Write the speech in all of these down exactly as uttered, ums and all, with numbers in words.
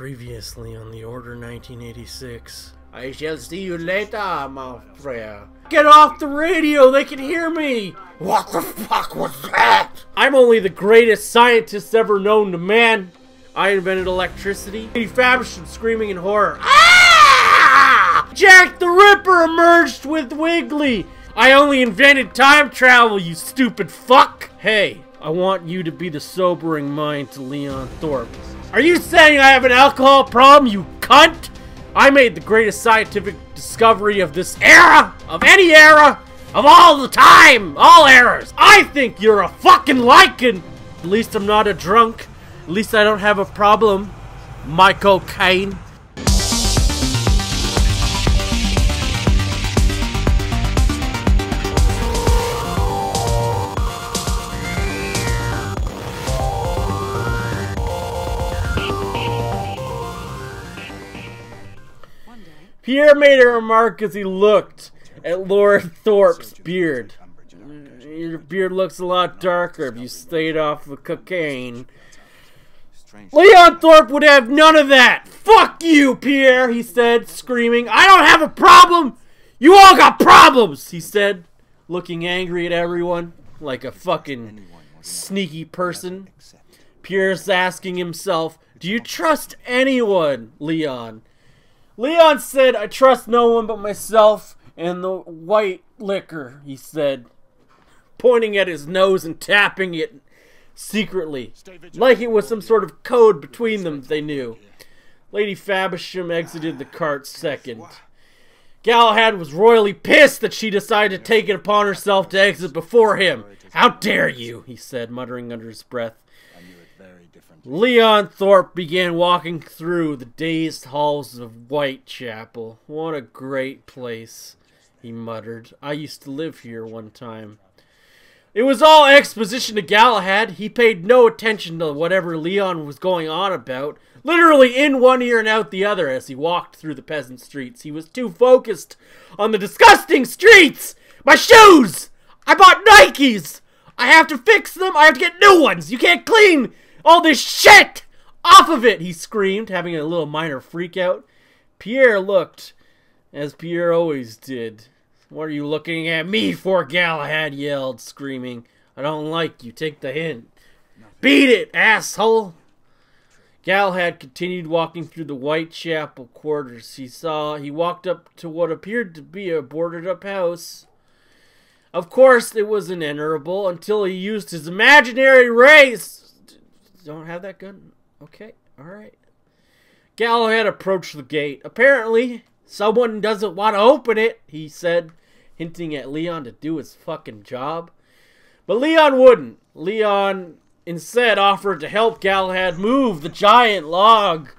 Previously on the Order nineteen eighty-six. I shall see you later, my friend. Get off the radio! They can hear me! What the fuck was that? I'm only the greatest scientist ever known to man. I invented electricity. Lady Faversham screaming in horror. Ah! Jack the Ripper emerged with Wiggly! I only invented time travel, you stupid fuck! Hey, I want you to be the sobering mind to Leon Thorpe. Are you saying I have an alcohol problem, you cunt? I made the greatest scientific discovery of this era, of any era, of all the time, all eras. I think you're a fucking lycan. At least I'm not a drunk. At least I don't have a problem, Michael Kane. Pierre made a remark as he looked at Lord Thorpe's beard. Your beard looks a lot darker if you stayed off the cocaine. Leon Thorpe would have none of that! Fuck you, Pierre, he said, screaming. I don't have a problem! You all got problems, he said, looking angry at everyone, like a fucking sneaky person. Pierre's asking himself, do you trust anyone, Leon? Leon said, I trust no one but myself and the white liquor, he said, pointing at his nose and tapping it secretly, like it was some sort of code between them they knew. Lady Faversham exited the cart second. Galahad was royally pissed that she decided to take it upon herself to exit before him. How dare you, he said, muttering under his breath. Leon Thorpe began walking through the dazed halls of Whitechapel. What a great place, he muttered. I used to live here one time. It was all exposition to Galahad. He paid no attention to whatever Leon was going on about, literally in one ear and out the other as he walked through the peasant streets. He was too focused on the disgusting streets! My shoes! I bought Nikes! I have to fix them! I have to get new ones! You can't clean all this shit off of it, he screamed, having a little minor freak out. Pierre looked, as Pierre always did. What are you looking at me for? Galahad yelled, screaming. I don't like you. Take the hint. Nothing. Beat it, asshole. Galahad continued walking through the Whitechapel quarters. He saw he walked up to what appeared to be a boarded up house. Of course, it was unenterable until he used his imaginary race. Don't have that gun? Okay, alright. Galahad approached the gate. Apparently, someone doesn't want to open it, he said, hinting at Leon to do his fucking job. But Leon wouldn't. Leon instead offered to help Galahad move the giant log.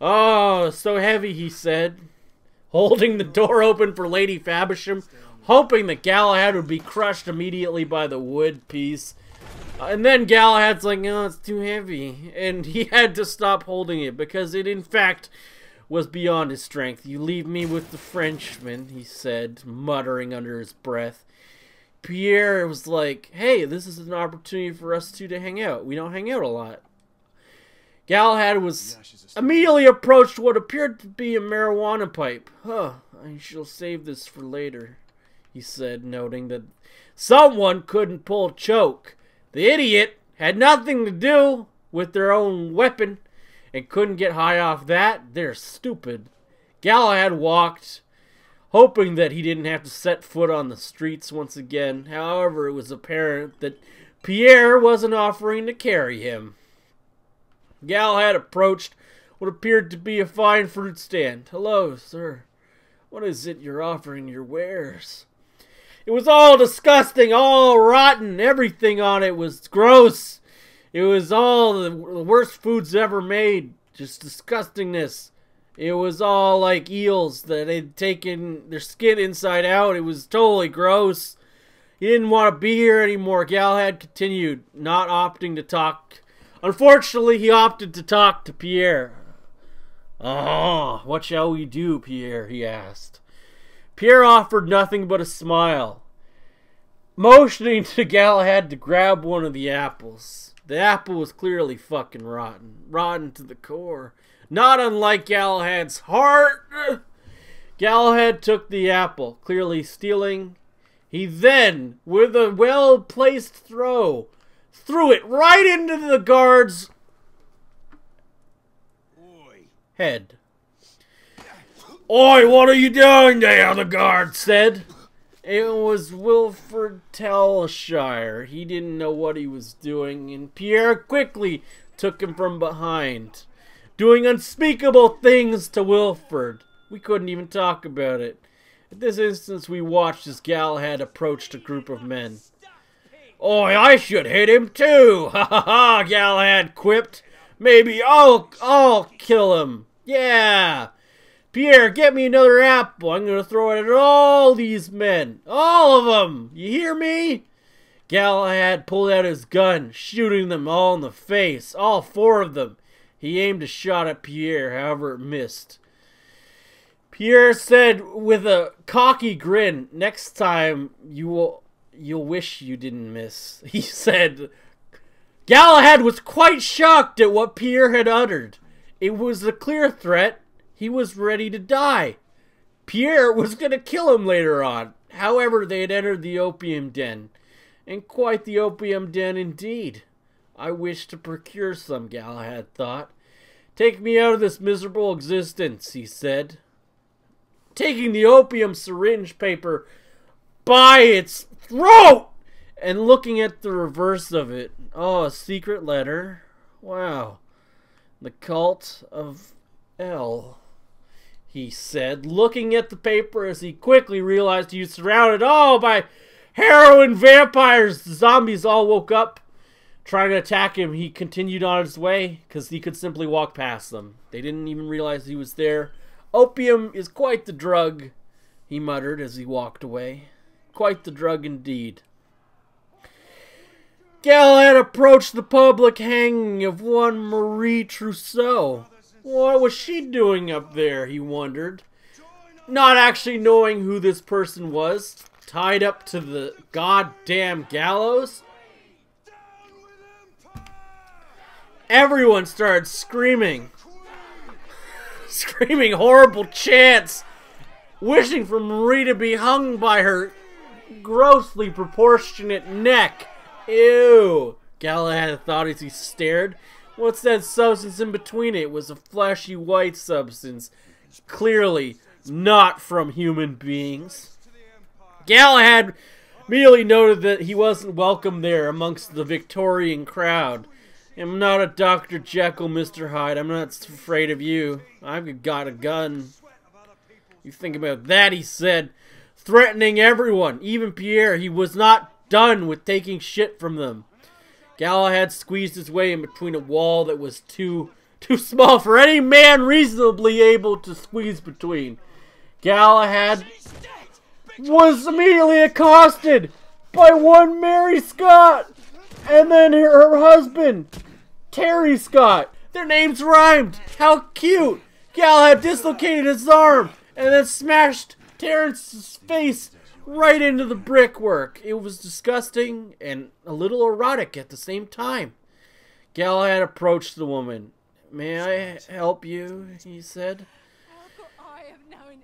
Oh, so heavy, he said, holding the door open for Lady Faversham, hoping that Galahad would be crushed immediately by the wood piece. And then Galahad's like, no, it's too heavy. And he had to stop holding it because it, in fact, was beyond his strength. You leave me with the Frenchman, he said, muttering under his breath. Pierre was like, hey, this is an opportunity for us two to hang out. We don't hang out a lot. Galahad was immediately approached what appeared to be a marijuana pipe. Huh, I shall save this for later, he said, noting that someone couldn't pull a choke. The idiot had nothing to do with their own weapon and couldn't get high off that. They're stupid. Galahad walked, hoping that he didn't have to set foot on the streets once again. However, it was apparent that Pierre wasn't offering to carry him. Galahad approached what appeared to be a fine fruit stand. Hello, sir. What is it you're offering your wares? It was all disgusting, all rotten. Everything on it was gross. It was all the worst foods ever made. Just disgustingness. It was all like eels that had taken their skin inside out. It was totally gross. He didn't want to be here anymore. Galahad continued, not opting to talk. Unfortunately, he opted to talk to Pierre. Oh, what shall we do, Pierre? He asked. Pierre offered nothing but a smile, motioning to Galahad to grab one of the apples. The apple was clearly fucking rotten, rotten to the core. not unlike Galahad's heart. Galahad took the apple, clearly stealing. He then, with a well-placed throw, threw it right into the guard's head. Oi, what are you doing there, the guard said. It was Wilfred Telshire. He didn't know what he was doing, and Pierre quickly took him from behind, doing unspeakable things to Wilfred. We couldn't even talk about it. At this instance, we watched as Galahad approached a group of men. Oi, I should hit him too! Ha ha ha, Galahad quipped. Maybe I'll, I'll kill him. Yeah! Pierre, get me another apple. I'm going to throw it at all these men. All of them. You hear me? Galahad pulled out his gun, shooting them all in the face. All four of them. He aimed a shot at Pierre, however it missed. Pierre said with a cocky grin, next time you will, you'll wish you didn't miss. He said, Galahad was quite shocked at what Pierre had uttered. It was a clear threat. He was ready to die. Pierre was going to kill him later on. However, they had entered the opium den. And quite the opium den indeed. I wish to procure some, Galahad thought. Take me out of this miserable existence, he said. Taking the opium syringe paper by its throat and looking at the reverse of it. Oh, a secret letter. Wow. The Cult of L, he said, looking at the paper as he quickly realized he was surrounded all by heroin vampires. The zombies all woke up, trying to attack him. He continued on his way, because he could simply walk past them. They didn't even realize he was there. Opium is quite the drug, he muttered as he walked away. Quite the drug indeed. Galahad approached the public hanging of one Marie Trousseau. What was she doing up there, he wondered. Not actually knowing who this person was, tied up to the goddamn gallows. Everyone started screaming. Screaming horrible chants, wishing for Marie to be hung by her grossly proportionate neck. Ew, Galahad thought as he stared. What's that substance in between it? It was a flashy white substance, clearly not from human beings. Galahad merely noted that he wasn't welcome there amongst the Victorian crowd. I'm not a Doctor Jekyll, Mister Hyde. I'm not afraid of you. I've got a gun. You think about that, he said, threatening everyone, even Pierre. He was not done with taking shit from them. Galahad squeezed his way in between a wall that was too too small for any man reasonably able to squeeze between. Galahad was immediately accosted by one Mary Scott and then her husband, Terry Scott. Their names rhymed. How cute. Galahad dislocated his arm and then smashed Terence's face right into the brickwork. It was disgusting and a little erotic at the same time. Galahad approached the woman. May I help you? He said.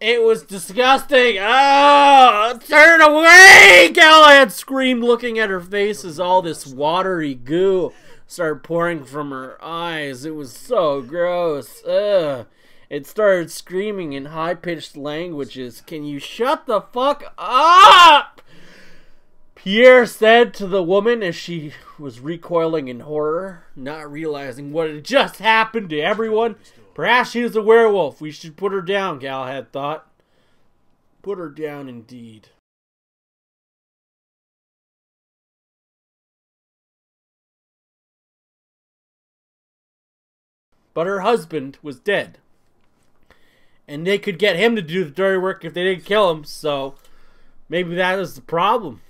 It was disgusting. Ah! Turn away! Galahad screamed, looking at her face as all this watery goo started pouring from her eyes. It was so gross. Ugh. It started screaming in high-pitched languages. Can you shut the fuck up? Pierre said to the woman as she was recoiling in horror, not realizing what had just happened to everyone. Perhaps she is a werewolf. We should put her down, Galahad thought. Put her down indeed. But her husband was dead. And they could get him to do the dirty work if they didn't kill him, so maybe that is the problem.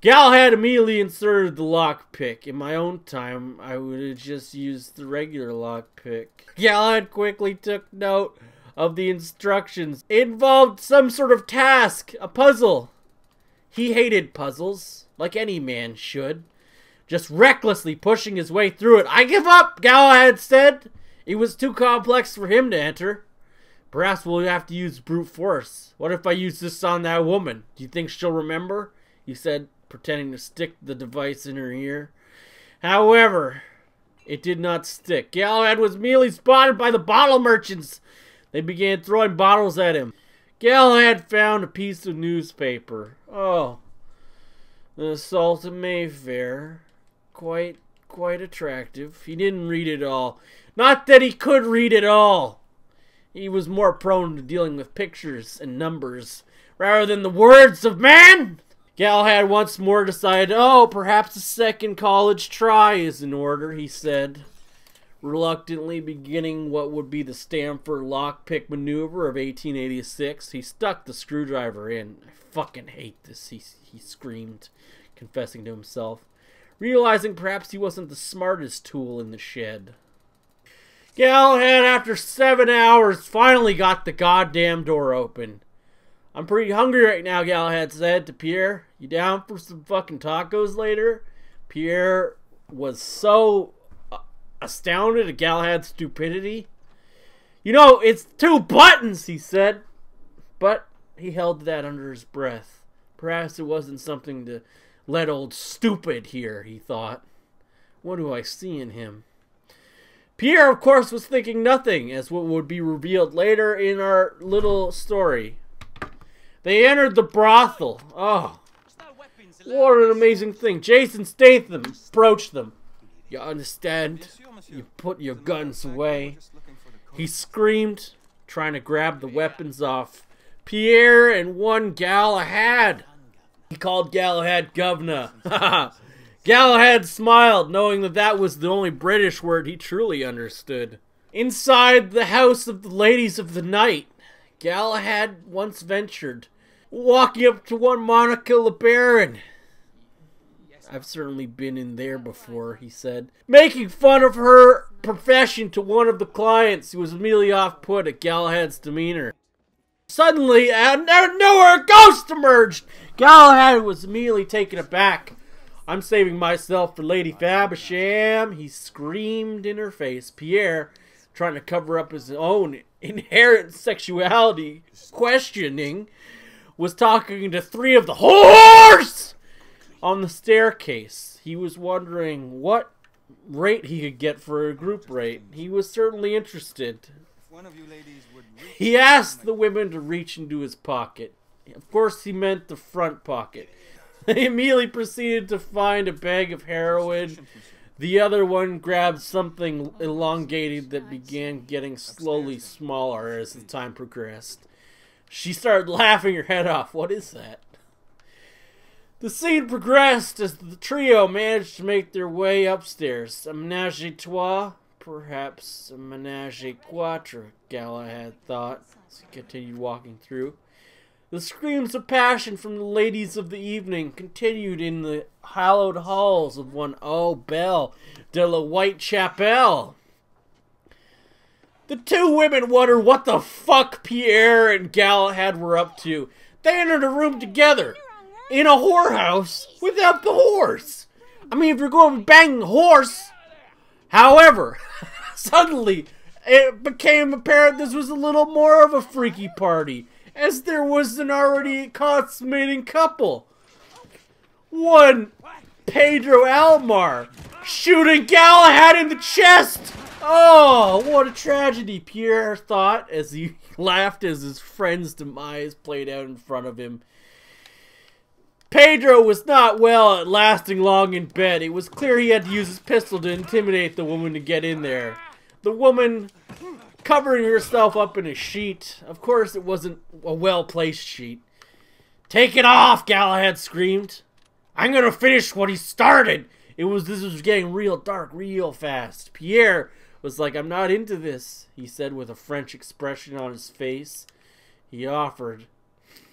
Galahad immediately inserted the lockpick. In my own time, I would have just used the regular lockpick. Galahad quickly took note of the instructions. It involved some sort of task, a puzzle. He hated puzzles, like any man should, just recklessly pushing his way through it. I give up, Galahad said. It was too complex for him to enter. Perhaps we'll have to use brute force. What if I use this on that woman? Do you think she'll remember? He said, pretending to stick the device in her ear. However, it did not stick. Galahad was immediately spotted by the bottle merchants. They began throwing bottles at him. Galahad found a piece of newspaper. Oh, the assault at Mayfair. Quite, quite attractive. He didn't read it all. Not that he could read it all. He was more prone to dealing with pictures and numbers rather than the words of man. Galahad once more decided, oh, perhaps a second college try is in order, he said, reluctantly beginning what would be the Stanford lockpick maneuver of eighteen eighty-six. He stuck the screwdriver in. I fucking hate this, he, he screamed, confessing to himself, realizing perhaps he wasn't the smartest tool in the shed. Galahad, after seven hours, finally got the goddamn door open. I'm pretty hungry right now, Galahad said to Pierre. You down for some fucking tacos later? Pierre was so astounded at Galahad's stupidity. You know, it's two buttons, he said. But he held that under his breath. Perhaps it wasn't something to let old stupid hear, he thought. What do I see in him? Pierre, of course, was thinking nothing, as what would be revealed later in our little story. They entered the brothel. Oh, what an amazing thing. Jason Statham approached them. You understand? You put your guns away. He screamed, trying to grab the weapons off Pierre and one Galahad. He called Galahad governor. Galahad smiled, knowing that that was the only British word he truly understood. Inside the house of the ladies of the night, Galahad once ventured, walking up to one Monica LeBaron. I've certainly been in there before, he said, making fun of her profession to one of the clients, who was immediately off-put at Galahad's demeanor. Suddenly, out of nowhere, a ghost emerged! Galahad was immediately taken aback. I'm saving myself for Lady Faversham, he screamed in her face. Pierre, trying to cover up his own inherent sexuality questioning, was talking to three of the whores on the staircase. He was wondering what rate he could get for a group rate. He was certainly interested. He asked the women to reach into his pocket. Of course, he meant the front pocket. They immediately proceeded to find a bag of heroin. The other one grabbed something elongated that began getting slowly smaller as the time progressed. She started laughing her head off. What is that? The scene progressed as the trio managed to make their way upstairs. A menage a trois? Perhaps a menage a quatre, Galahad thought as he continued walking through. The screams of passion from the ladies of the evening continued in the hallowed halls of one Au Belle de la Whitechapelle. The two women wondered what the fuck Pierre and Galahad were up to. They entered a room together, in a whorehouse, without the whores. I mean, if you're going banging horse. However, suddenly it became apparent this was a little more of a freaky party, as there was an already consummating couple. One, Pedro Almar, shooting Galahad in the chest! Oh, what a tragedy, Pierre thought as he laughed as his friend's demise played out in front of him. Pedro was not well at lasting long in bed. It was clear he had to use his pistol to intimidate the woman to get in there. The woman, covering herself up in a sheet. Of course, it wasn't a well-placed sheet. Take it off, Galahad screamed. I'm gonna finish what he started. It was, this was getting real dark real fast. Pierre was like, I'm not into this, he said with a French expression on his face. He offered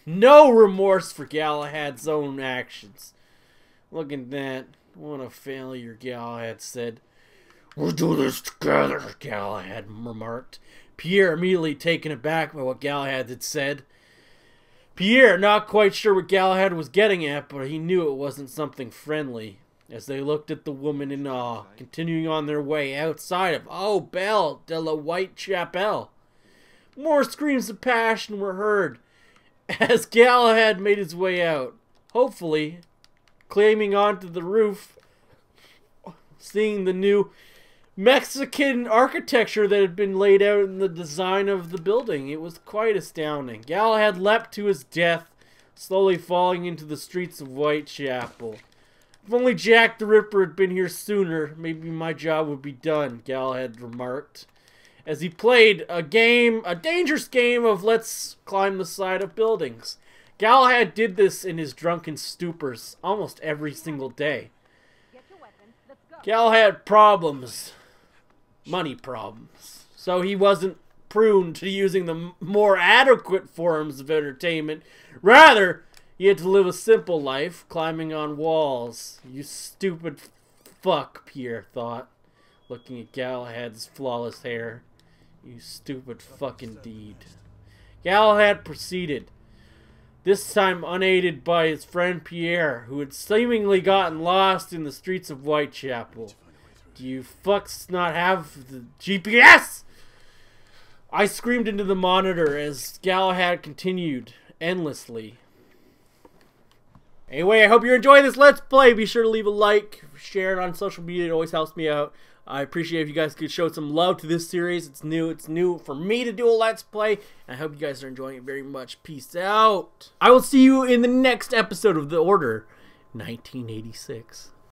no remorse for Galahad's own actions. Look at that. What a failure, Galahad said. We'll do this together, Galahad remarked. Pierre immediately taken aback by what Galahad had said. Pierre, not quite sure what Galahad was getting at, but he knew it wasn't something friendly. as they looked at the woman in awe, continuing on their way outside of Au Belle de la Whitechapelle. More screams of passion were heard as Galahad made his way out, hopefully climbing onto the roof, seeing the new Mexican architecture that had been laid out in the design of the building. It was quite astounding. Galahad leapt to his death, slowly falling into the streets of Whitechapel. If only Jack the Ripper had been here sooner, maybe my job would be done, Galahad remarked, as he played a game, a dangerous game of let's climb the side of buildings. Galahad did this in his drunken stupors almost every single day. Galahad had problems. Money problems. So he wasn't prone to using the more adequate forms of entertainment. Rather, he had to live a simple life, climbing on walls. You stupid fuck, Pierre thought, looking at Galahad's flawless hair. You stupid fuck indeed. Galahad proceeded, this time unaided by his friend Pierre, who had seemingly gotten lost in the streets of Whitechapel. Do you fucks not have the G P S? I screamed into the monitor as Galahad continued endlessly. Anyway, I hope you're enjoying this Let's Play. Be sure to leave a like, share it on social media. It always helps me out. I appreciate if you guys could show some love to this series. It's new. It's new for me to do a Let's Play. And I hope you guys are enjoying it very much. Peace out. I will see you in the next episode of The Order nineteen eighty-six.